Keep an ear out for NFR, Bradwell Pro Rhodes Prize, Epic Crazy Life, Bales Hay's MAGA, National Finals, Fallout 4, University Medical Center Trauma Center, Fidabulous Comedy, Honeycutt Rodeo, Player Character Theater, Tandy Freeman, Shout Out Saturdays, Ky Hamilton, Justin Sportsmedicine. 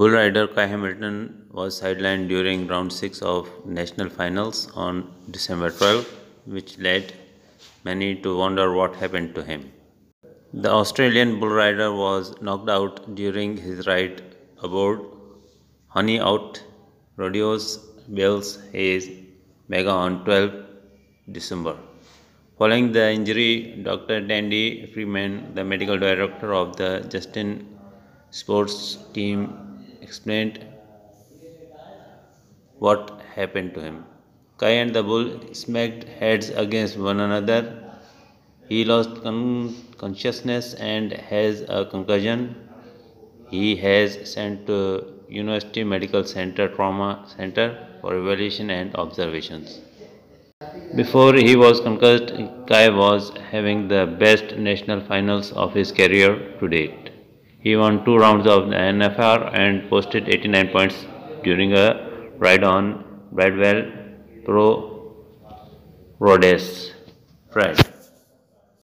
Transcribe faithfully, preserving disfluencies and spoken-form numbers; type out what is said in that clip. Bull rider Ky Hamilton was sidelined during round six of national finals on December twelfth, which led many to wonder what happened to him. The Australian bull rider was knocked out during his ride aboard Honeycutt Rodeo's Bales Hay's MAGA on the twelfth of December. Following the injury, Doctor Tandy Freeman, the medical director of the Justin Sports team, explained what happened to him. Ky and the bull smacked heads against one another. He lost con consciousness and has a concussion. He has sent to University Medical Center Trauma Center for evaluation and observations. Before he was concussed, Ky was having the best national finals of his career to date. He won two rounds of the N F R and posted eighty-nine points during a ride on Bradwell Pro Rhodes Prize.